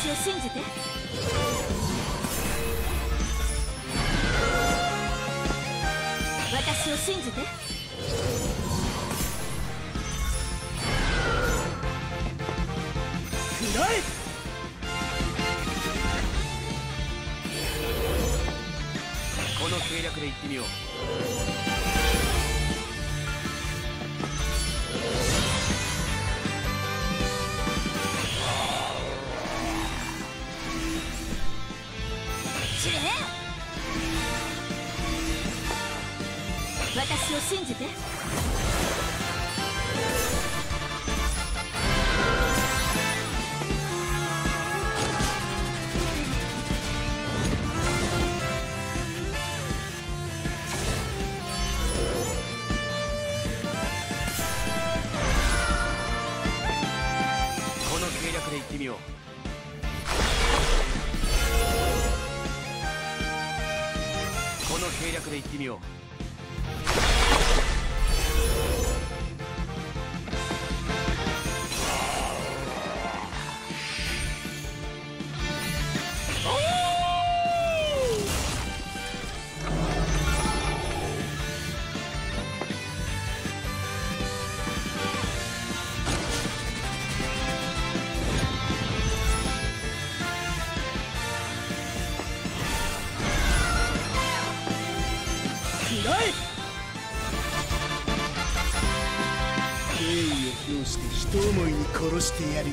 私を信じて。私を信じて。くらえ。この計略で行ってみよう。知れ。私を信じて。この計略で行ってみよう。人思いに殺してやる。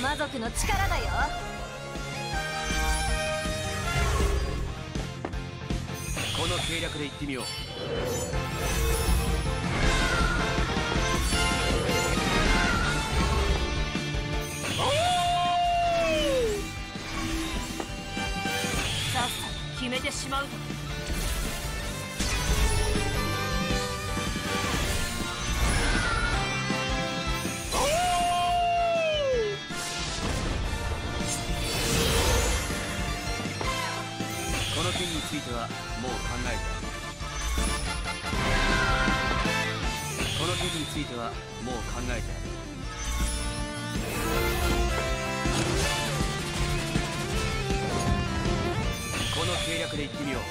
魔族の力だよ。この計略で行ってみよう。さっさと決めてしまう。についてはもう考えた。この件についてはもう考えた。この計略で行ってみよう。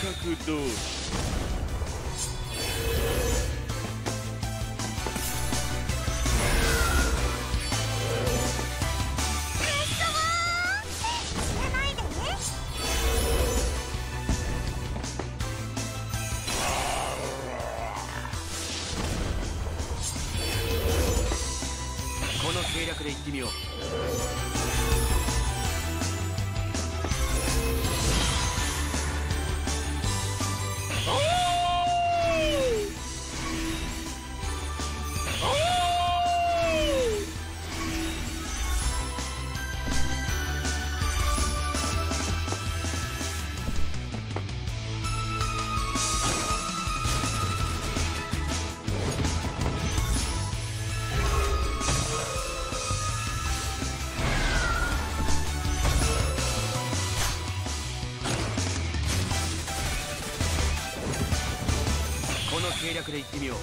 覚通り。この計略で行ってみよう。計略で行ってみよう。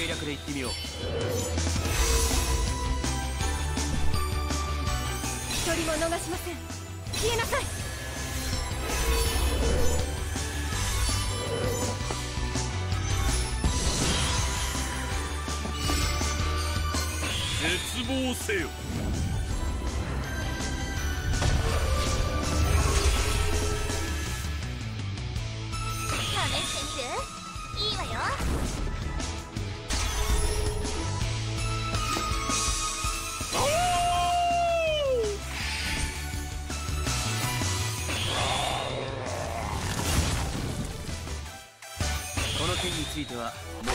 計略で行ってみよう。一人も逃しません。消えなさい。絶望せよ。試してみる？いいわよ。件についてはもう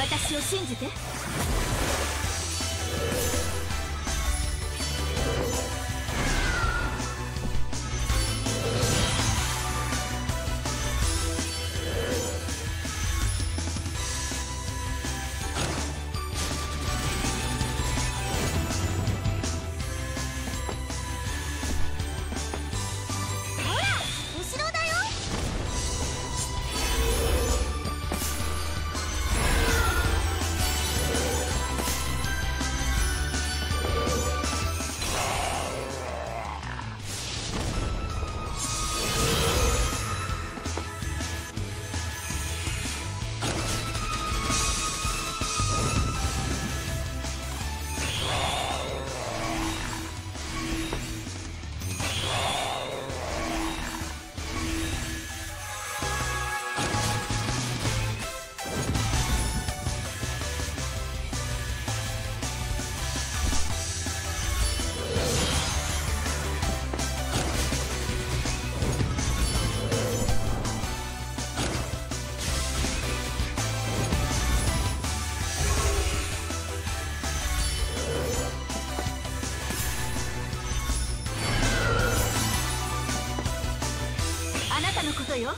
私を信じて。あなたのことよ。